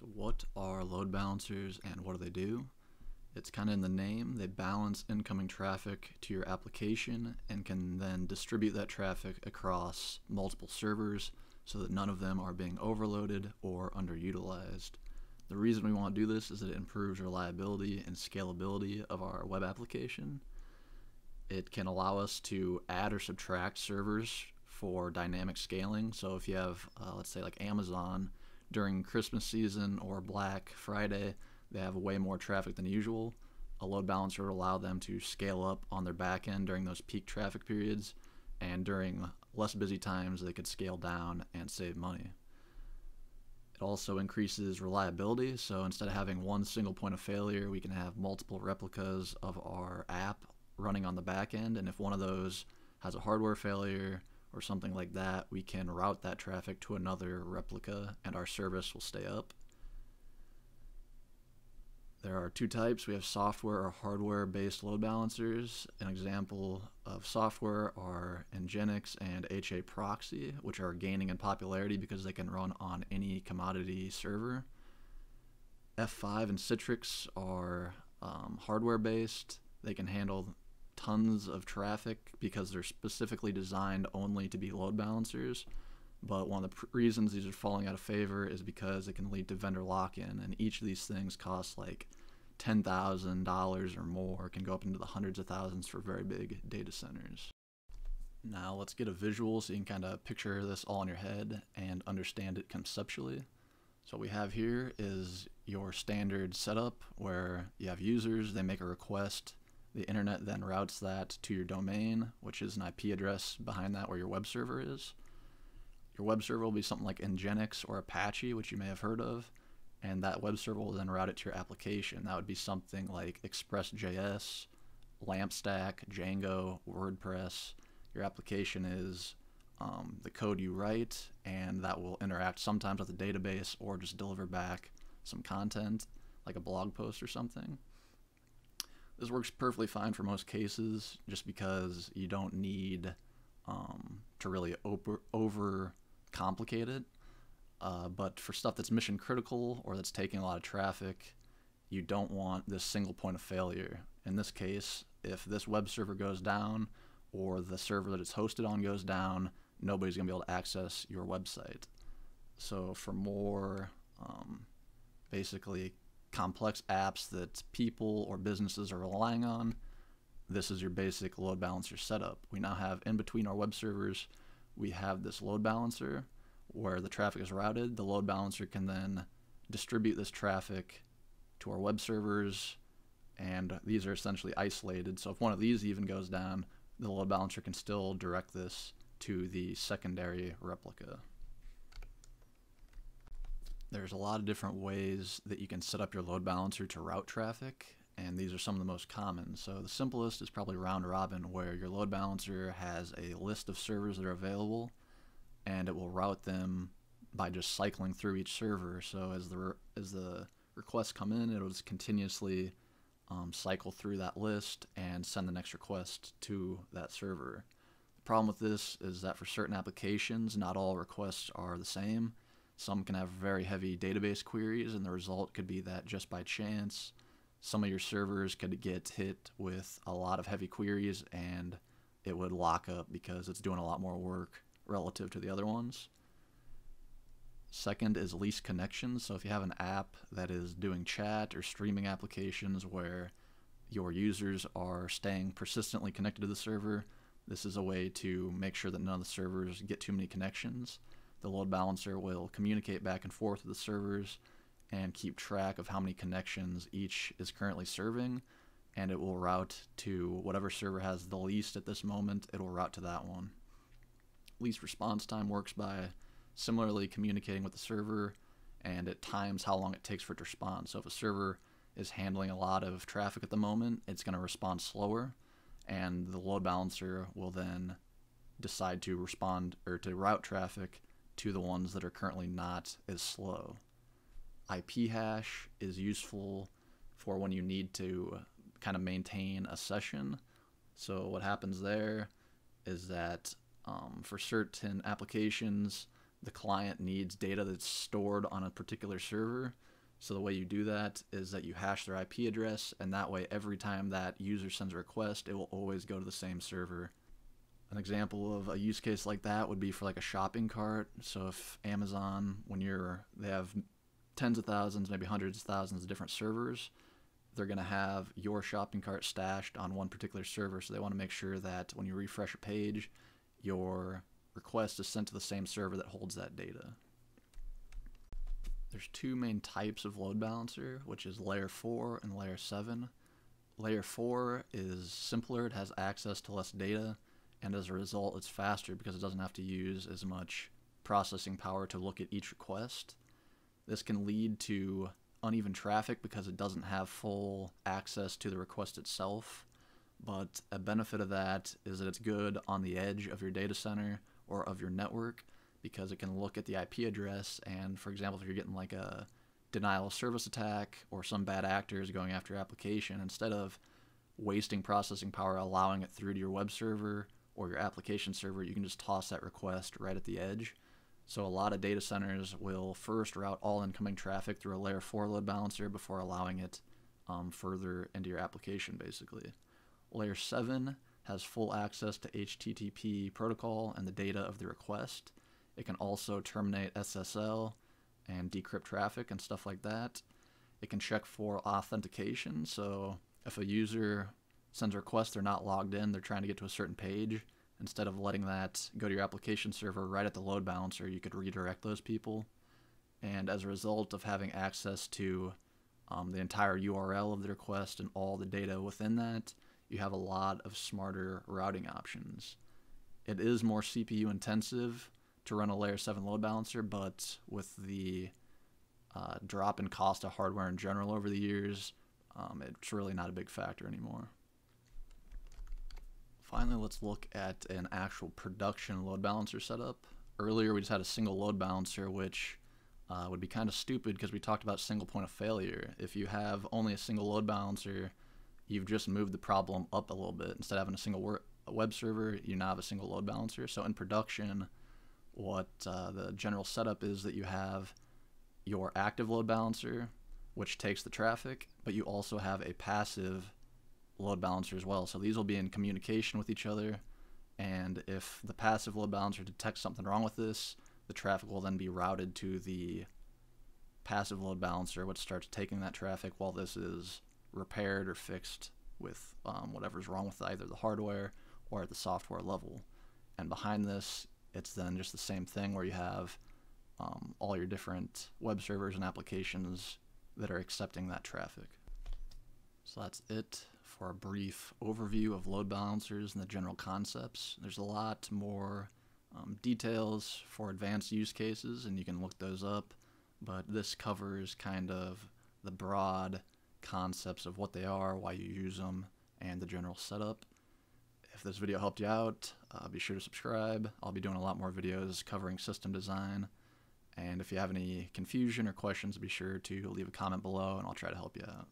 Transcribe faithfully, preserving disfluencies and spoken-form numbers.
what are load balancers and what do they do? It's kind of in the name. They balance incoming traffic to your application and can then distribute that traffic across multiple servers so that none of them are being overloaded or underutilized. The reason we want to do this is that it improves reliability and scalability of our web application. It can allow us to add or subtract servers for dynamic scaling. So if you have, uh, let's say like Amazon, during Christmas season or Black Friday, they have way more traffic than usual. A load balancer would allow them to scale up on their back end during those peak traffic periods, and during less busy times, they could scale down and save money. It also increases reliability, so instead of having one single point of failure, we can have multiple replicas of our app running on the back end, and if one of those has a hardware failure or something like that, we can route that traffic to another replica and our service will stay up. There are two types. We have software or hardware-based load balancers. An example of software are NGINX and HAProxy, which are gaining in popularity because they can run on any commodity server. F five and Citrix are um, hardware-based. They can handle tons of traffic because they're specifically designed only to be load balancers. But one of the reasons these are falling out of favor is because it can lead to vendor lock-in, and each of these things costs like ten thousand dollars or more. It can go up into the hundreds of thousands for very big data centers. Now let's get a visual so you can kind of picture this all in your head and understand it conceptually. So what we have here is your standard setup where you have users, they make a request, the internet then routes that to your domain, which is an I P address behind that where your web server is. Your web server will be something like NGINX or Apache, which you may have heard of, and that web server will then route it to your application. That would be something like Express dot J S, Lampstack, Django, WordPress. Your application is um, the code you write, and that will interact sometimes with the database or just deliver back some content, like a blog post or something. This works perfectly fine for most cases, just because you don't need um, to really over, over complicate it. Uh, but for stuff that's mission critical or that's taking a lot of traffic, you don't want this single point of failure. In this case, if this web server goes down or the server that it's hosted on goes down, nobody's going to be able to access your website. So for more um, basically complex apps that people or businesses are relying on, this is your basic load balancer setup. We now have, in between our web servers, we have this load balancer where the traffic is routed. The load balancer can then distribute this traffic to our web servers, and these are essentially isolated. So if one of these even goes down, the load balancer can still direct this to the secondary replica. There's a lot of different ways that you can set up your load balancer to route traffic, and these are some of the most common. So the simplest is probably round robin, where your load balancer has a list of servers that are available, and it will route them by just cycling through each server. So as the, as the requests come in, it'll just continuously um, cycle through that list and send the next request to that server. The problem with this is that for certain applications, not all requests are the same. Some can have very heavy database queries, and the result could be that just by chance, some of your servers could get hit with a lot of heavy queries and it would lock up because it's doing a lot more work relative to the other ones. Second is least connections. So if you have an app that is doing chat or streaming applications where your users are staying persistently connected to the server, this is a way to make sure that none of the servers get too many connections. The load balancer will communicate back and forth with the servers and keep track of how many connections each is currently serving, and it will route to whatever server has the least at this moment. It will route to that one. Least response time works by similarly communicating with the server, and it times how long it takes for it to respond. So if a server is handling a lot of traffic at the moment, it's going to respond slower, and the load balancer will then decide to respond or to route traffic to the ones that are currently not as slow. I P hash is useful for when you need to kind of maintain a session. So what happens there is that um, for certain applications, the client needs data that's stored on a particular server. So the way you do that is that you hash their I P address, and that way every time that user sends a request, it will always go to the same server. An example of a use case like that would be for like a shopping cart. So if Amazon, when you're, they have tens of thousands, maybe hundreds of thousands of different servers, they're going to have your shopping cart stashed on one particular server. So they want to make sure that when you refresh a page, your request is sent to the same server that holds that data. There's two main types of load balancer, which is layer four and layer seven. Layer four is simpler. It has access to less data, and as a result, it's faster because it doesn't have to use as much processing power to look at each request. This can lead to uneven traffic because it doesn't have full access to the request itself, but a benefit of that is that it's good on the edge of your data center or of your network because it can look at the I P address, and for example, if you're getting like a denial of service attack or some bad actor is going after your application, instead of wasting processing power allowing it through to your web server or your application server, you can just toss that request right at the edge. So a lot of data centers will first route all incoming traffic through a layer four load balancer before allowing it um, further into your application, basically. Layer seven has full access to H T T P protocol and the data of the request. It can also terminate S S L and decrypt traffic and stuff like that. It can check for authentication. So if a user sends a request, they're not logged in, they're trying to get to a certain page, instead of letting that go to your application server right at the load balancer, you could redirect those people. And as a result of having access to um, the entire U R L of the request and all the data within that, you have a lot of smarter routing options. It is more C P U intensive to run a layer seven load balancer, but with the uh, drop in cost of hardware in general over the years, um, it's really not a big factor anymore. Finally, let's look at an actual production load balancer setup. Earlier, we just had a single load balancer, which uh, would be kind of stupid because we talked about single point of failure. If you have only a single load balancer, you've just moved the problem up a little bit. Instead of having a single web server, you now have a single load balancer. So in production, what uh, the general setup is that you have your active load balancer, which takes the traffic, but you also have a passive load balancer as well. So these will be in communication with each other, and if the passive load balancer detects something wrong with this, the traffic will then be routed to the passive load balancer, which starts taking that traffic while this is repaired or fixed with um, whatever's wrong with either the hardware or at the software level. And behind this, it's then just the same thing where you have um, all your different web servers and applications that are accepting that traffic. So that's it for a brief overview of load balancers and the general concepts. There's a lot more um, details for advanced use cases, and you can look those up, but this covers kind of the broad concepts of what they are, why you use them, and the general setup. If this video helped you out, uh, be sure to subscribe. I'll be doing a lot more videos covering system design, and if you have any confusion or questions, be sure to leave a comment below and I'll try to help you out.